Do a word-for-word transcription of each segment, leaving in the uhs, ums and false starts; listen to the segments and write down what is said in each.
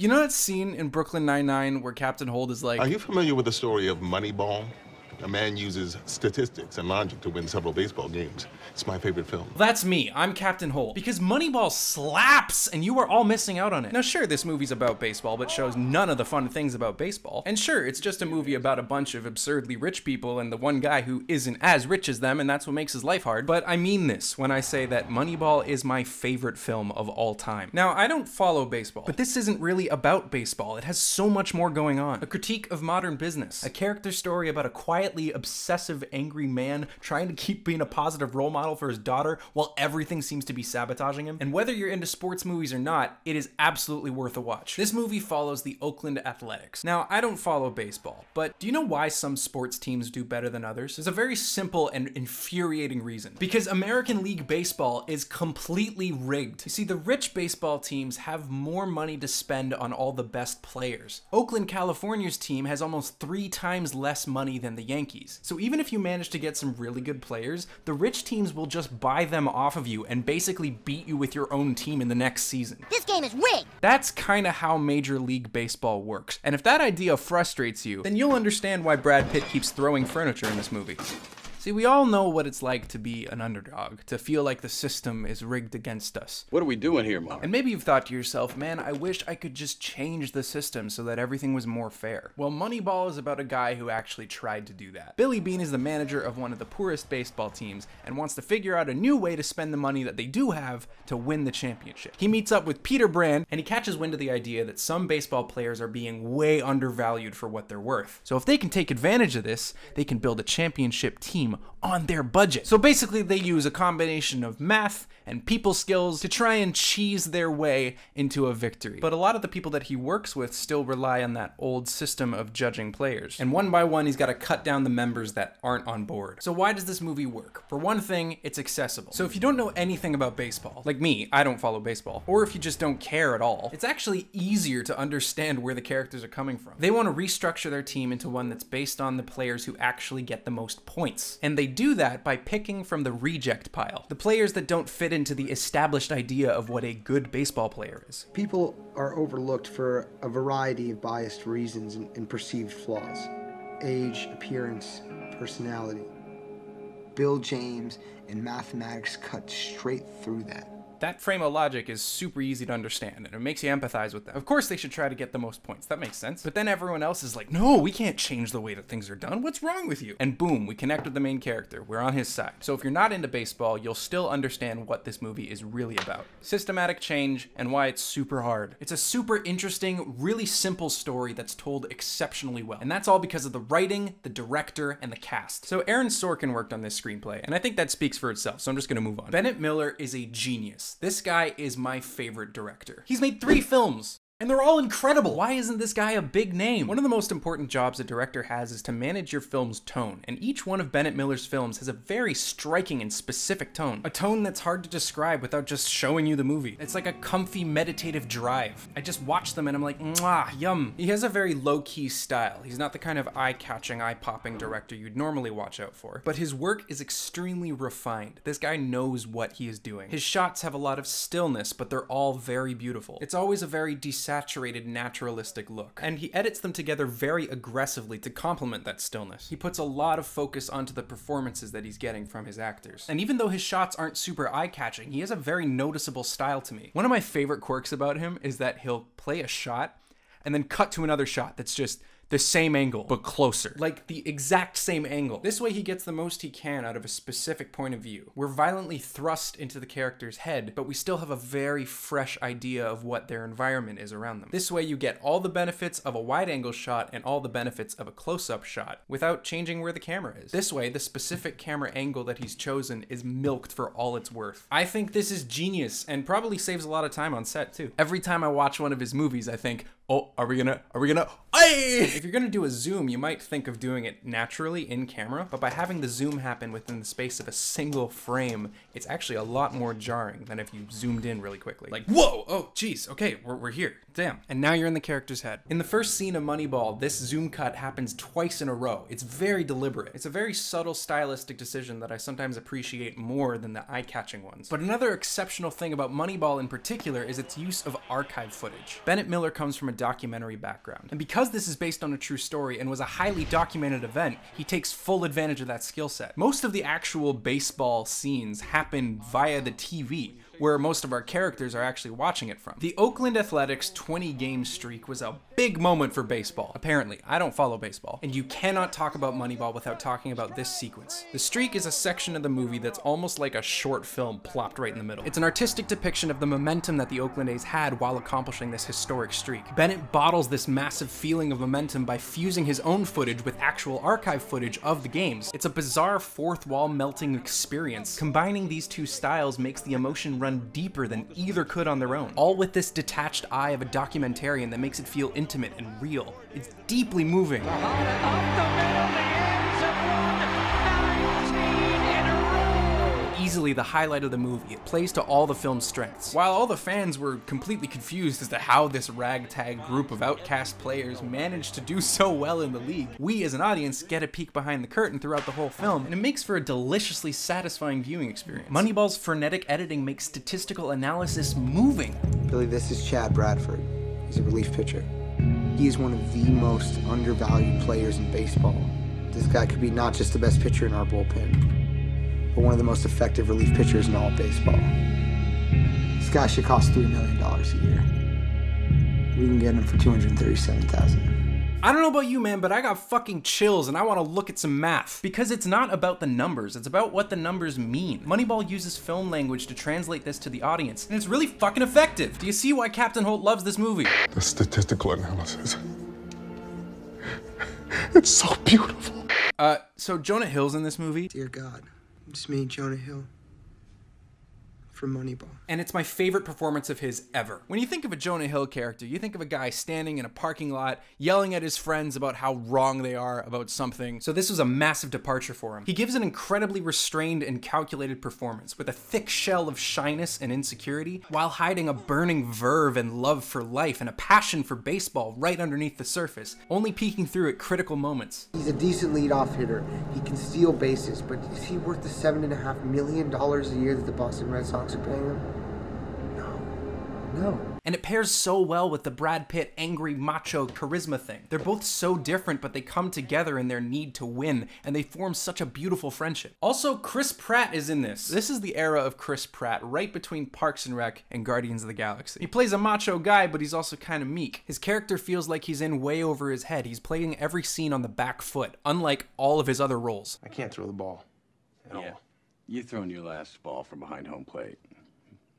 You know that scene in Brooklyn Nine-Nine where Captain Holt is like... Are you familiar with the story of Moneyball? A man uses statistics and logic to win several baseball games. It's my favorite film. That's me. I'm Captain Holt. Because Moneyball slaps, and you are all missing out on it. Now, sure, this movie's about baseball, but shows none of the fun things about baseball. And sure, it's just a movie about a bunch of absurdly rich people and the one guy who isn't as rich as them, and that's what makes his life hard. But I mean this when I say that Moneyball is my favorite film of all time. Now, I don't follow baseball, but this isn't really about baseball. It has so much more going on. A critique of modern business. A character story about a quiet obsessive, angry man trying to keep being a positive role model for his daughter while everything seems to be sabotaging him. And whether you're into sports movies or not, it is absolutely worth a watch. This movie follows the Oakland Athletics. Now, I don't follow baseball, but do you know why some sports teams do better than others? There's a very simple and infuriating reason. Because American League Baseball is completely rigged. You see, the rich baseball teams have more money to spend on all the best players. Oakland, California's team has almost three times less money than the Yankees. Yankees. So even if you manage to get some really good players, the rich teams will just buy them off of you and basically beat you with your own team in the next season. This game is rigged! That's kinda how Major League Baseball works. And if that idea frustrates you, then you'll understand why Brad Pitt keeps throwing furniture in this movie. See, we all know what it's like to be an underdog, to feel like the system is rigged against us. What are we doing here, Mom? And maybe you've thought to yourself, man, I wish I could just change the system so that everything was more fair. Well, Moneyball is about a guy who actually tried to do that. Billy Beane is the manager of one of the poorest baseball teams and wants to figure out a new way to spend the money that they do have to win the championship. He meets up with Peter Brand and he catches wind of the idea that some baseball players are being way undervalued for what they're worth. So if they can take advantage of this, they can build a championship team on their budget. So basically they use a combination of math and people skills to try and cheese their way into a victory. But a lot of the people that he works with still rely on that old system of judging players. And one by one, he's got to cut down the members that aren't on board. So why does this movie work? For one thing, it's accessible. So if you don't know anything about baseball, like me, I don't follow baseball, or if you just don't care at all, it's actually easier to understand where the characters are coming from. They want to restructure their team into one that's based on the players who actually get the most points. And they do that by picking from the reject pile, the players that don't fit into the established idea of what a good baseball player is. People are overlooked for a variety of biased reasons and, and perceived flaws. Age, appearance, personality. Bill James and mathematics cut straight through that. That frame of logic is super easy to understand and it makes you empathize with them. Of course they should try to get the most points, that makes sense. But then everyone else is like, no, we can't change the way that things are done, what's wrong with you? And boom, we connect with the main character, we're on his side. So if you're not into baseball, you'll still understand what this movie is really about. Systematic change and why it's super hard. It's a super interesting, really simple story that's told exceptionally well. And that's all because of the writing, the director, and the cast. So Aaron Sorkin worked on this screenplay and I think that speaks for itself, so I'm just gonna move on. Bennett Miller is a genius. This guy is my favorite director. He's made three films. And they're all incredible. Why isn't this guy a big name? One of the most important jobs a director has is to manage your film's tone, and each one of Bennett Miller's films has a very striking and specific tone. A tone that's hard to describe without just showing you the movie. It's like a comfy, meditative drive. I just watch them and I'm like, mwah, yum. He has a very low-key style. He's not the kind of eye-catching, eye-popping director you'd normally watch out for, but his work is extremely refined. This guy knows what he is doing. His shots have a lot of stillness, but they're all very beautiful. It's always a very decent, saturated, naturalistic look, and he edits them together very aggressively to complement that stillness. He puts a lot of focus onto the performances that he's getting from his actors. And even though his shots aren't super eye-catching, he has a very noticeable style to me. One of my favorite quirks about him is that he'll play a shot and then cut to another shot that's just the same angle, but closer. Like the exact same angle. This way he gets the most he can out of a specific point of view. We're violently thrust into the character's head, but we still have a very fresh idea of what their environment is around them. This way you get all the benefits of a wide angle shot and all the benefits of a close-up shot without changing where the camera is. This way, the specific camera angle that he's chosen is milked for all it's worth. I think this is genius and probably saves a lot of time on set too. Every time I watch one of his movies, I think, oh, are we gonna, are we gonna, aye! If you're gonna do a zoom, you might think of doing it naturally in camera, but by having the zoom happen within the space of a single frame, it's actually a lot more jarring than if you zoomed in really quickly. Like, whoa, oh, geez, okay, we're, we're here, damn. And now you're in the character's head. In the first scene of Moneyball, this zoom cut happens twice in a row. It's very deliberate. It's a very subtle stylistic decision that I sometimes appreciate more than the eye-catching ones. But another exceptional thing about Moneyball in particular is its use of archive footage. Bennett Miller comes from a documentary background, and because this is based on a true story and was a highly documented event, he takes full advantage of that skill set. Most of the actual baseball scenes happen via the T V, where most of our characters are actually watching it from. The Oakland Athletics twenty game streak was a big moment for baseball. Apparently, I don't follow baseball. And you cannot talk about Moneyball without talking about this sequence. The streak is a section of the movie that's almost like a short film plopped right in the middle. It's an artistic depiction of the momentum that the Oakland A's had while accomplishing this historic streak. Bennett bottles this massive feeling of momentum by fusing his own footage with actual archive footage of the games. It's a bizarre fourth wall melting experience. Combining these two styles makes the emotion run deeper than either could on their own, all with this detached eye of a documentarian that makes it feel intimate and real. It's deeply moving. Easily the highlight of the movie. It plays to all the film's strengths. While all the fans were completely confused as to how this ragtag group of outcast players managed to do so well in the league, we as an audience get a peek behind the curtain throughout the whole film, and it makes for a deliciously satisfying viewing experience. Moneyball's frenetic editing makes statistical analysis moving. Billy, this is Chad Bradford. He's a relief pitcher. He is one of the most undervalued players in baseball. This guy could be not just the best pitcher in our bullpen, but one of the most effective relief pitchers in all baseball. This guy should cost three million dollars a year. We can get him for two hundred thirty-seven thousand dollars. I don't know about you, man, but I got fucking chills and I want to look at some math. Because it's not about the numbers, it's about what the numbers mean. Moneyball uses film language to translate this to the audience, and it's really fucking effective. Do you see why Captain Holt loves this movie? The statistical analysis. It's so beautiful. Uh, so Jonah Hill's in this movie. Dear God. It's me, Jonah Hill, from Moneyball. And it's my favorite performance of his ever. When you think of a Jonah Hill character, you think of a guy standing in a parking lot, yelling at his friends about how wrong they are about something. So this was a massive departure for him. He gives an incredibly restrained and calculated performance with a thick shell of shyness and insecurity, while hiding a burning verve and love for life and a passion for baseball right underneath the surface, only peeking through at critical moments. He's a decent leadoff hitter. He can steal bases, but is he worth the seven and a half million dollars a year that the Boston Red Sox are paying him? No. No. And it pairs so well with the Brad Pitt angry macho charisma thing. They're both so different, but they come together in their need to win, and they form such a beautiful friendship. Also, Chris Pratt is in this. This is the era of Chris Pratt, right between Parks and Rec and Guardians of the Galaxy. He plays a macho guy, but he's also kind of meek. His character feels like he's in way over his head. He's playing every scene on the back foot, unlike all of his other roles. I can't throw the ball at yeah. all. You're throwing your last ball from behind home plate.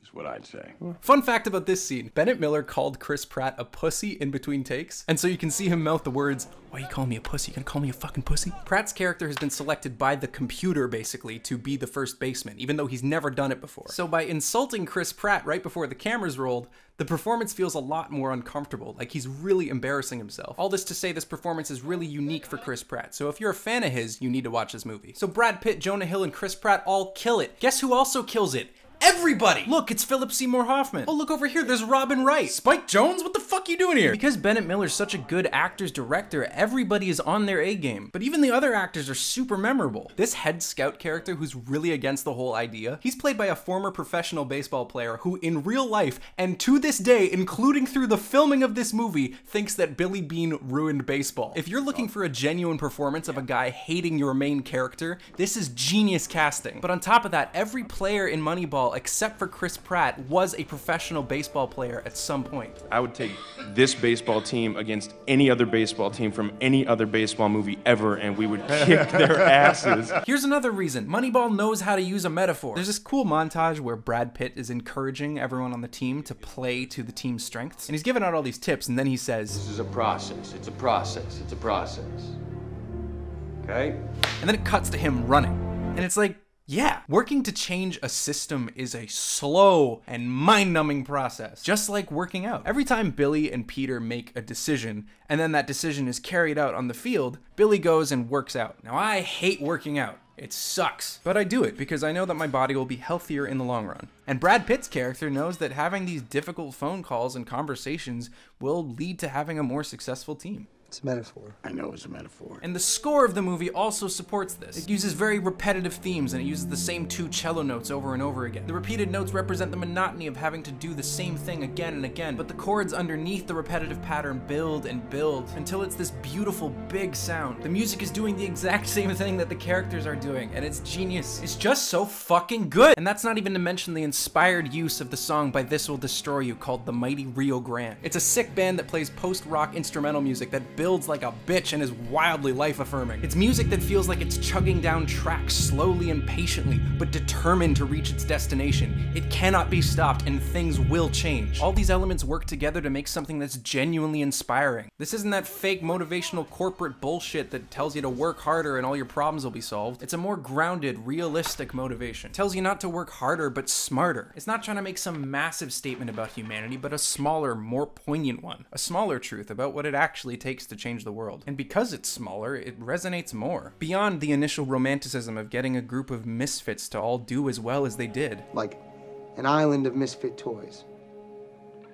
Is what I'd say. Fun fact about this scene, Bennett Miller called Chris Pratt a pussy in between takes, and so you can see him mouth the words, "Why are you calling me a pussy? You gonna call me a fucking pussy?" Pratt's character has been selected by the computer, basically, to be the first baseman, even though he's never done it before. So by insulting Chris Pratt right before the cameras rolled, the performance feels a lot more uncomfortable, like he's really embarrassing himself. All this to say this performance is really unique for Chris Pratt, so if you're a fan of his, you need to watch this movie. So Brad Pitt, Jonah Hill, and Chris Pratt all kill it. Guess who also kills it? Everybody! Look, it's Philip Seymour Hoffman. Oh, look over here, there's Robin Wright. Spike Jones, what the fuck are you doing here? Because Bennett Miller's such a good actor's director, everybody is on their A game. But even the other actors are super memorable. This head scout character who's really against the whole idea, he's played by a former professional baseball player who in real life, and to this day, including through the filming of this movie, thinks that Billy Beane ruined baseball. If you're looking for a genuine performance of a guy hating your main character, this is genius casting. But on top of that, every player in Moneyball, except for Chris Pratt, was a professional baseball player at some point. I would take this baseball team against any other baseball team from any other baseball movie ever, and we would kick their asses. Here's another reason. Moneyball knows how to use a metaphor. There's this cool montage where Brad Pitt is encouraging everyone on the team to play to the team's strengths, and he's giving out all these tips, and then he says, "This is a process, it's a process, it's a process, okay?" And then it cuts to him running, and it's like, Yeah, working to change a system is a slow and mind-numbing process, just like working out. Every time Billy and Peter make a decision, and then that decision is carried out on the field, Billy goes and works out. Now, I hate working out. It sucks. But I do it because I know that my body will be healthier in the long run. And Brad Pitt's character knows that having these difficult phone calls and conversations will lead to having a more successful team. It's a metaphor. I know it's a metaphor. And the score of the movie also supports this. It uses very repetitive themes, and it uses the same two cello notes over and over again. The repeated notes represent the monotony of having to do the same thing again and again, but the chords underneath the repetitive pattern build and build until it's this beautiful big sound. The music is doing the exact same thing that the characters are doing, and it's genius. It's just so fucking good. And that's not even to mention the inspired use of the song by This Will Destroy You called The Mighty Rio Grande. It's a sick band that plays post-rock instrumental music that builds like a bitch and is wildly life-affirming. It's music that feels like it's chugging down tracks slowly and patiently, but determined to reach its destination. It cannot be stopped, and things will change. All these elements work together to make something that's genuinely inspiring. This isn't that fake motivational corporate bullshit that tells you to work harder and all your problems will be solved. It's a more grounded, realistic motivation. It tells you not to work harder, but smarter. It's not trying to make some massive statement about humanity, but a smaller, more poignant one. A smaller truth about what it actually takes to change the world. And because it's smaller, it resonates more. Beyond the initial romanticism of getting a group of misfits to all do as well as they did. Like an island of misfit toys.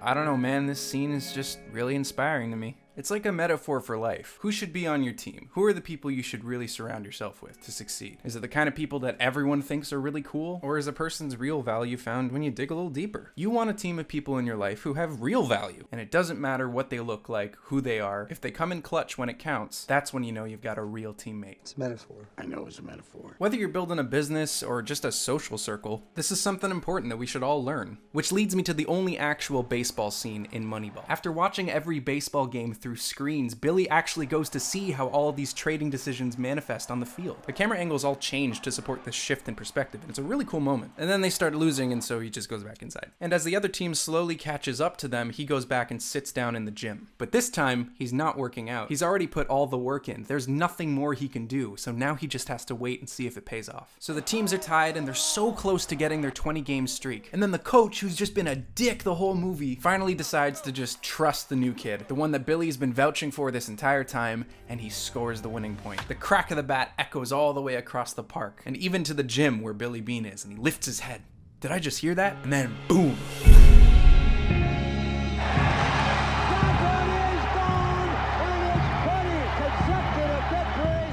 I don't know, man, this scene is just really inspiring to me. It's like a metaphor for life. Who should be on your team? Who are the people you should really surround yourself with to succeed? Is it the kind of people that everyone thinks are really cool? Or is a person's real value found when you dig a little deeper? You want a team of people in your life who have real value. And it doesn't matter what they look like, who they are. If they come in clutch when it counts, that's when you know you've got a real teammate. It's a metaphor. I know it's a metaphor. Whether you're building a business or just a social circle, this is something important that we should all learn. Which leads me to the only actual baseball scene in Moneyball. After watching every baseball game through screens, Billy actually goes to see how all these trading decisions manifest on the field. The camera angles all change to support this shift in perspective, and it's a really cool moment. And then they start losing, and so he just goes back inside. And as the other team slowly catches up to them, he goes back and sits down in the gym. But this time, he's not working out. He's already put all the work in. There's nothing more he can do, so now he just has to wait and see if it pays off. So the teams are tied, and they're so close to getting their twenty game streak. And then the coach, who's just been a dick the whole movie, finally decides to just trust the new kid, the one that Billy Billy's been vouching for this entire time, and he scores the winning point. The crack of the bat echoes all the way across the park, and even to the gym where Billy Beane is, and he lifts his head. Did I just hear that? And then boom.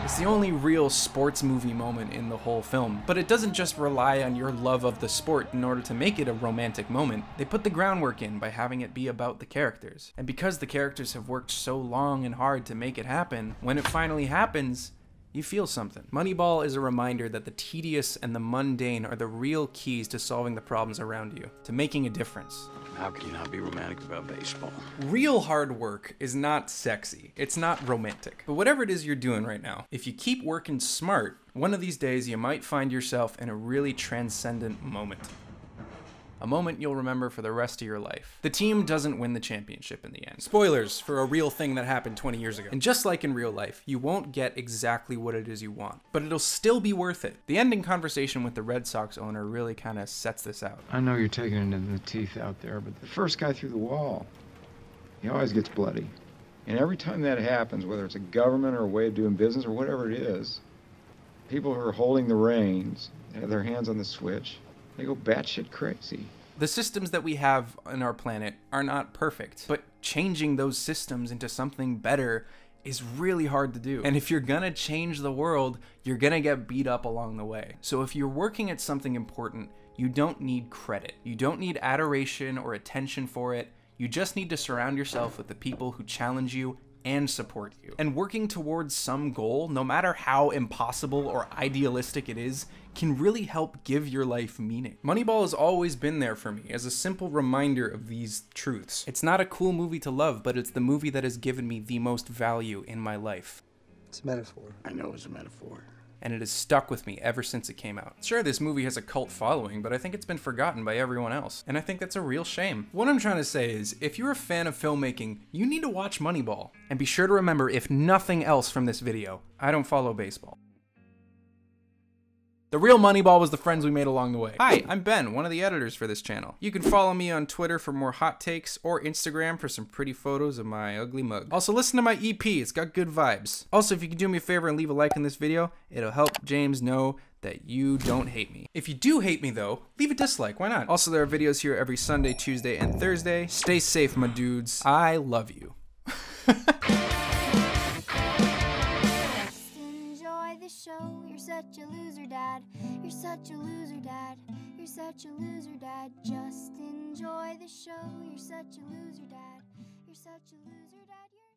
It's the only real sports movie moment in the whole film, but it doesn't just rely on your love of the sport in order to make it a romantic moment. They put the groundwork in by having it be about the characters. And because the characters have worked so long and hard to make it happen, when it finally happens, you feel something. Moneyball is a reminder that the tedious and the mundane are the real keys to solving the problems around you, to making a difference. How can you not be romantic about baseball? Real hard work is not sexy. It's not romantic. But whatever it is you're doing right now, if you keep working smart, one of these days you might find yourself in a really transcendent moment. A moment you'll remember for the rest of your life. The team doesn't win the championship in the end. Spoilers for a real thing that happened twenty years ago. And just like in real life, you won't get exactly what it is you want, but it'll still be worth it. The ending conversation with the Red Sox owner really kind of sets this out. I know you're taking it in the teeth out there, but the first guy through the wall, he always gets bloody. And every time that happens, whether it's a government or a way of doing business or whatever it is, people who are holding the reins, have their hands on the switch, they go batshit crazy. The systems that we have on our planet are not perfect, but changing those systems into something better is really hard to do. And if you're gonna change the world, you're gonna get beat up along the way. So if you're working at something important, you don't need credit. You don't need adoration or attention for it. You just need to surround yourself with the people who challenge you and support you. And working towards some goal, no matter how impossible or idealistic it is, can really help give your life meaning. Moneyball has always been there for me as a simple reminder of these truths. It's not a cool movie to love, but it's the movie that has given me the most value in my life. It's a metaphor. I know it's a metaphor. And it has stuck with me ever since it came out. Sure, this movie has a cult following, but I think it's been forgotten by everyone else. And I think that's a real shame. What I'm trying to say is, if you're a fan of filmmaking, you need to watch Moneyball. And be sure to remember, if nothing else from this video, I don't follow baseball. The real Moneyball was the friends we made along the way. Hi, I'm Ben, one of the editors for this channel. You can follow me on Twitter for more hot takes or Instagram for some pretty photos of my ugly mug. Also, listen to my E P, it's got good vibes. Also, if you could do me a favor and leave a like on this video, it'll help James know that you don't hate me. If you do hate me though, leave a dislike, why not? Also, there are videos here every Sunday, Tuesday, and Thursday. Stay safe, my dudes. I love you. You're such a loser, Dad. You're such a loser, Dad. You're such a loser, Dad. Just enjoy the show. You're such a loser, Dad. You're such a loser, Dad.